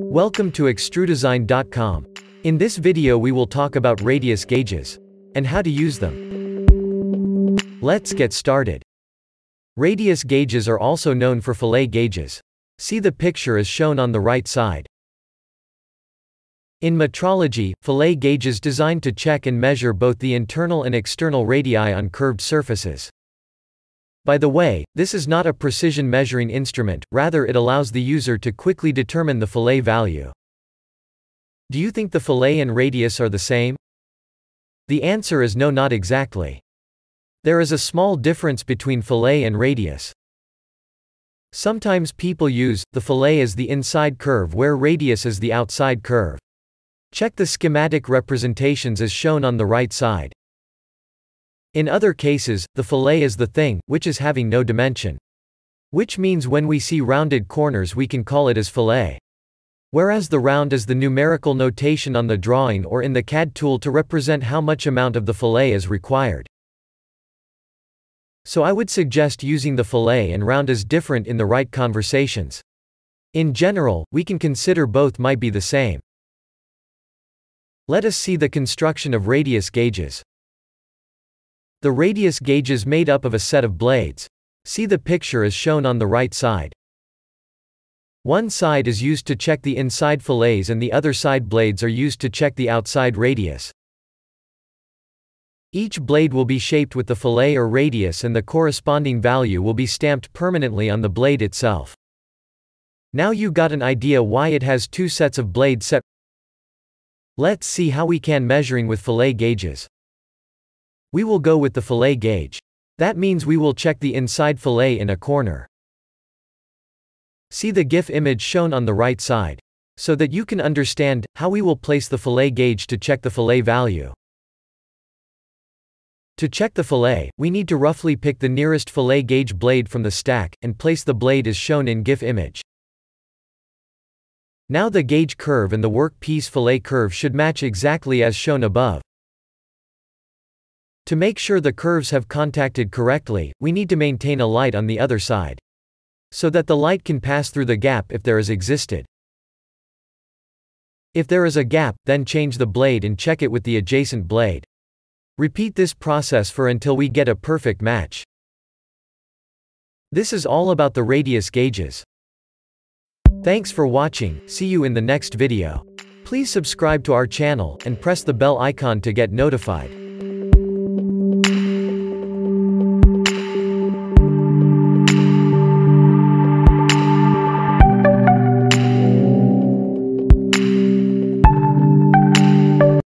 Welcome to ExtruDesign.com. In this video we will talk about radius gauges and how to use them. Let's get started. Radius gauges are also known for fillet gauges. See the picture as shown on the right side. In metrology, fillet gauge is designed to check and measure both the internal and external radii on curved surfaces. By the way, this is not a precision measuring instrument, rather it allows the user to quickly determine the fillet value. Do you think the fillet and radius are the same? The answer is no, not exactly. There is a small difference between fillet and radius. Sometimes people use the fillet as the inside curve where radius is the outside curve. Check the schematic representations as shown on the right side. In other cases, the fillet is the thing, which is having no dimension. Which means when we see rounded corners we can call it as fillet. Whereas the round is the numerical notation on the drawing or in the CAD tool to represent how much amount of the fillet is required. So I would suggest using the fillet and round as different in the right conversations. In general, we can consider both might be the same. Let us see the construction of radius gauges. The radius gauge is made up of a set of blades. See the picture as shown on the right side. One side is used to check the inside fillets and the other side blades are used to check the outside radius. Each blade will be shaped with the fillet or radius and the corresponding value will be stamped permanently on the blade itself. Now you got an idea why it has two sets of blades set. Let's see how we can measuring with fillet gauges. We will go with the fillet gauge. That means we will check the inside fillet in a corner. See the GIF image shown on the right side, so that you can understand how we will place the fillet gauge to check the fillet value. To check the fillet, we need to roughly pick the nearest fillet gauge blade from the stack and place the blade as shown in GIF image. Now the gauge curve and the workpiece fillet curve should match exactly as shown above. To make sure the curves have contacted correctly, we need to maintain a light on the other side, so that the light can pass through the gap if there is existed. If there is a gap, then change the blade and check it with the adjacent blade. Repeat this process until we get a perfect match. This is all about the radius gauges. Thanks for watching, see you in the next video. Please subscribe to our channel, and press the bell icon to get notified.